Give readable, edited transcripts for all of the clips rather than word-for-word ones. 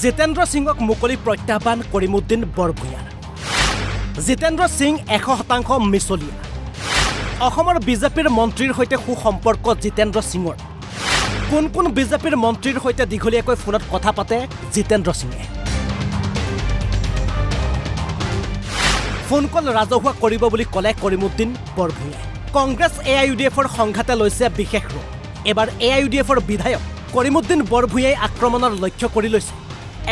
Jitendra Singhok Mukoli Protyaban Karimuddin Barbhuiya Jitendra Singh 100% মিছলীয়া অসমৰ বিজেপিৰ মন্ত্ৰীৰ হৈতে সু সম্পৰ্ক জিতেন্দ্ৰ সিঙৰ কোন বিজেপিৰ মন্ত্ৰীৰ হৈতে দীঘলীয়াকৈ ফোনত কথা পাতে জিতেন্দ্ৰ সিঙে ফোন কল ৰাজহুৱা কৰিব বুলি ক'লে কৰিমউদ্দিন বৰভূঞা কংগ্ৰেছ এআইইউডিএফৰ সংঘাতে লৈছে বিশেষ ৰূপ এবাৰ এআইইউডিএফৰ বিধায়ক কৰিমউদ্দিন বৰভূঞাই আক্ৰমণৰ লক্ষ্য কৰি লৈছে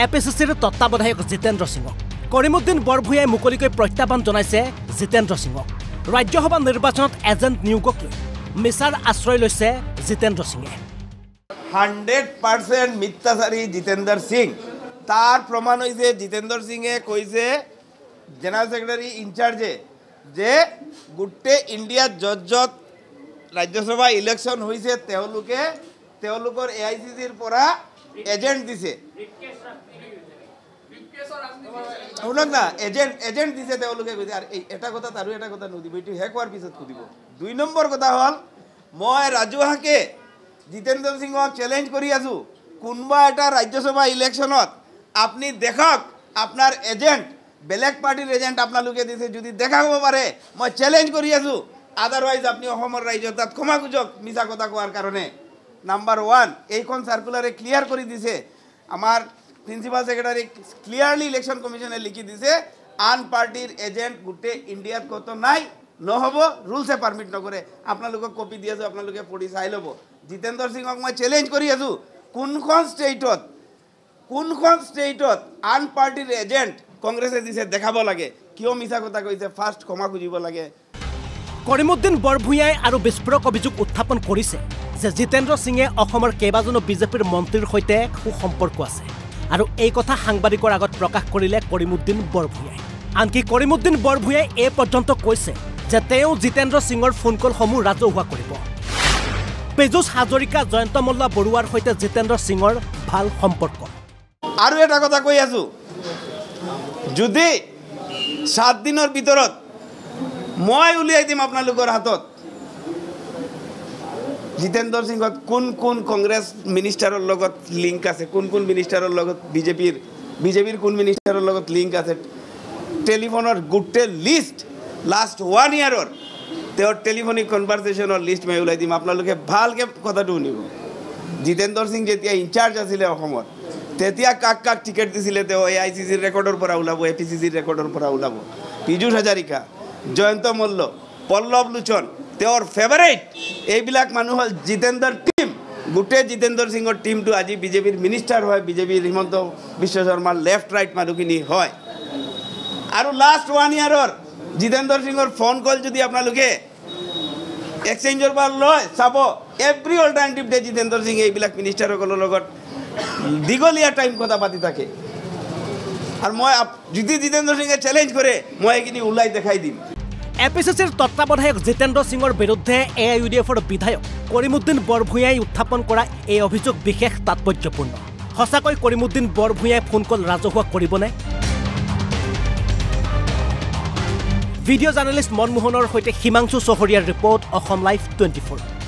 এপিচিচিৰ তত্ত্বাৱধায়ক জিতেন্দ্ৰ সিঙক কৰিমউদ্দিন বৰভূঞাই মুকলিকৈ প্ৰত্যাহ্বান জনাইছে জিতেন্দ্ৰ সিঙক Rajya Sabha Nirbachanot agent niyogok loi misar ashroy loise Jitendra Singhe 100% mithyachari Jitendra Singh tar proman hoise Jitendra Singhe koise general secretary in charge je gotte India jojjot Rajya Sabha election hoise teolokor AICC r pora agent dise agent dise teoloke koise ar eta kotha nodibo etu hekar pisot kodibo dui number kotha hol moi rajuha ke Jitendra Singh challenge kori asu kunba eta rajya sabha election ot apni dekhak apnar agent belak party agent apna luke dise jodi dekhabo pare moi challenge kori asu otherwise apni ohomor rajyotat khoma kujok misa kotha koar karone number 1 ei kon circular e clear kori dise amar Principal Secretary clearly election commission likhi dise unpartied agent gote India koto nai no hobo rules e permit nokore apna logo copy di asu apna logo police ail hobo Jitendra Singh ok ma challenge kori asu kun kon state ot unpartied agent congress e dise dekhabo lage kio misa kotha koise first khoma kujibo lage Karimuddin Barbhuiyai aru bisporok obijog utthapon korise je Jitendra Singhe Asomor kebajono BJP montrir hoite khu somporko ase আৰু এই কথা সাংবাদিকৰ আগত প্ৰকাশ কৰিলে কৰিমউদ্দিন বৰভূঞাই আনকি কৰিমউদ্দিন বৰভূঞাই এই পৰ্যন্ত কৈছে যে তেওঁ জিতেন্দ্ৰ সিঙৰ ফোন কল সমূহ ৰাজহুৱা কৰিব বিজুষ হাজৰিকা জয়ন্ত মল্লা বৰুৱাৰ হৈতে জিতেন্দ্ৰ সিঙৰ ভাল সম্পৰ্ক আৰু এটা কথা কৈ আছো যদি 7 দিনৰ ভিতৰত মই উলিয়াই দিম আপোনালোকৰ হাতত Jitendra Singh কোন কংগ্ৰেছ মিনিষ্টাৰৰ লগত লিংক আছে কোন মিনিষ্টাৰৰ লগত বিজেপিৰ কোন মিনিষ্টাৰৰ লগত লিংক আছে টেলিফোনৰ গুটে লিষ্ট লাস্ট 1 ইয়াৰৰ তেৰ টেলিফোনিক কনভাৰসেচনৰ লিষ্ট মই উলাই দিম আপোনালোকে ভালকে কথাটো নিব Jitendra Singh যেতিয়া ইনচাৰ্জ আছিল অসমৰ তেতিয়া কাক টিকেট দিছিলে তেও AICC ৰেকৰ্ডৰ পৰা উলাব APCC ৰেকৰ্ডৰ পৰা উলাব বিজুষ হাজাৰিকা জয়ন্ত মল্ল পল্লৱ লুচন তেওঁৰ ফেভাৰিট এই বিলাক মানুহ হল জিতেন্দ্ৰ টিম গুটে জিতেন্দ্ৰ সিংৰ টিমটো আজি বিজেপিৰ মিনিষ্টাৰ হয় বিজেপিৰ হিমন্ত বিশ্ব শৰ্মা লেফট ৰাইট মানুহখিনি হয় আৰু লাস্ট 1 ইয়াৰৰ জিতেন্দ্ৰ সিংৰ ফোন কল যদি আপোনালোকে এক্সচেঞ্জৰ পৰা লয় চাব every alternative day Jitendra Singh এই বিলাক মিনিষ্টাৰৰ লগত দীঘলীয়া টাইম কথা পাতি থাকে আৰু মই যদি জিতেন্দ্ৰ সিংয়ে চ্যালেঞ্জ কৰে মই এখিনি উলাই দেখাই দিম এপিচিচিৰ তত্ত্বাৱধায়ক জিতেন্দ্ৰ সিঙৰ বিৰুদ্ধে এআইইউডিএফৰ বিধায়ক কৰিমউদ্দিন বৰভূঞাই উত্থাপন কৰা এই অভিযোগ বিশেষ তাৎপৰ্যপূৰ্ণ হসাকৈ কৰিমউদ্দিন বৰভূঞাই ফোন কল ৰাজহুৱা কৰিবনে ভিডিঅ' জাৰ্নেলিষ্ট মনমোহনৰ হৈতে হিমাংশু চহৰীয়াৰ ৰিপৰ্ট অসম লাইভ 24